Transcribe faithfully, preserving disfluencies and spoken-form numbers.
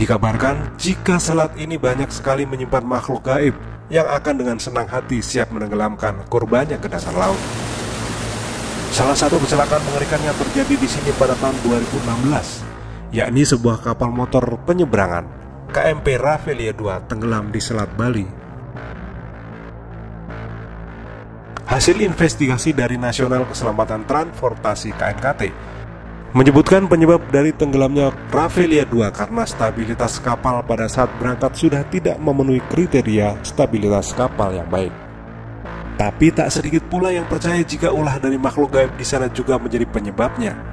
Dikabarkan jika selat ini banyak sekali menyimpan makhluk gaib yang akan dengan senang hati siap menenggelamkan korbannya ke dasar laut. Salah satu kecelakaan mengerikan yang terjadi di sini pada tahun dua ribu enam belas, yakni sebuah kapal motor penyeberangan K M Peravelia dua tenggelam di Selat Bali. Hasil investigasi dari Nasional Keselamatan Transportasi K N K T menyebutkan penyebab dari tenggelamnya Peravelia dua karena stabilitas kapal pada saat berangkat sudah tidak memenuhi kriteria stabilitas kapal yang baik. Tapi tak sedikit pula yang percaya jika ulah dari makhluk gaib di sana juga menjadi penyebabnya.